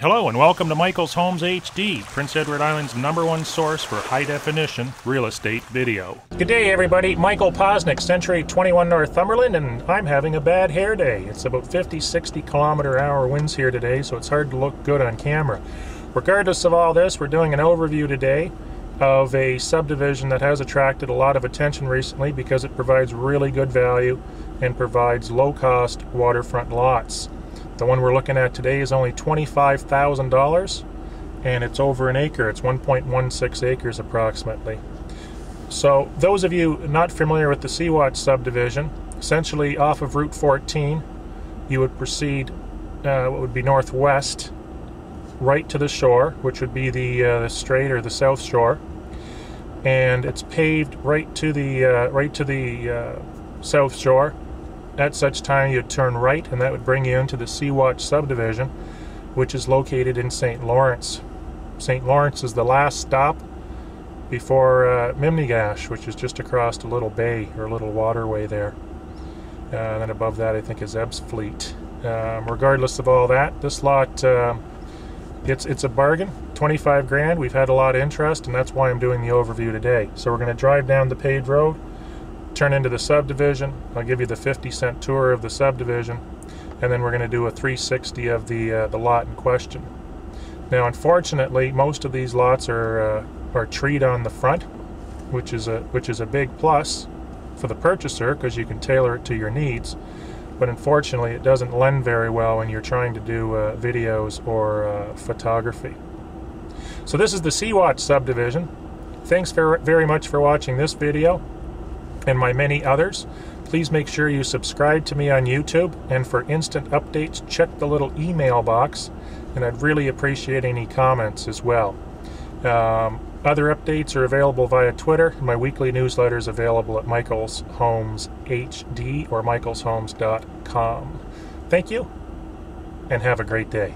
Hello and welcome to Michael's Homes HD, Prince Edward Island's #1 source for high-definition real estate video. Good day everybody, Michael Poczynek, Century 21 Northumberland, and I'm having a bad hair day. It's about 50-60 km/h winds here today, so it's hard to look good on camera. Regardless of all this, we're doing an overview today of a subdivision that has attracted a lot of attention recently because it provides really good value and provides low-cost waterfront lots. The one we're looking at today is only $25,000 and it's over an acre. It's 1.16 acres approximately. So those of you not familiar with the Seawatch subdivision, essentially off of Route 14, you would proceed what would be northwest right to the shore, which would be the strait or the south shore, and it's paved right to the south shore. At such time you'd turn right, and that would bring you into the Seawatch subdivision, which is located in St. Lawrence. St. Lawrence is the last stop before Miminegash, which is just across a little bay or a little waterway there. And then above that I think is Ebb's Fleet. Regardless of all that, this lot, it's a bargain, 25 grand. We've had a lot of interest, and that's why I'm doing the overview today. So we're going to drive down the paved road, turn into the subdivision. I'll give you the 50-cent tour of the subdivision, and then we're going to do a 360 of the lot in question. Now, unfortunately, most of these lots are treed on the front, which is a big plus for the purchaser because you can tailor it to your needs. But unfortunately, it doesn't lend very well when you're trying to do videos or photography. So this is the Seawatch subdivision. Thanks very much for watching this video and my many others. Please make sure you subscribe to me on YouTube, and for instant updates check the little email box, and I'd really appreciate any comments as well. Other updates are available via Twitter, and my weekly newsletter is available at Michael's Homes HD or michaelshomes.com. Thank you and have a great day.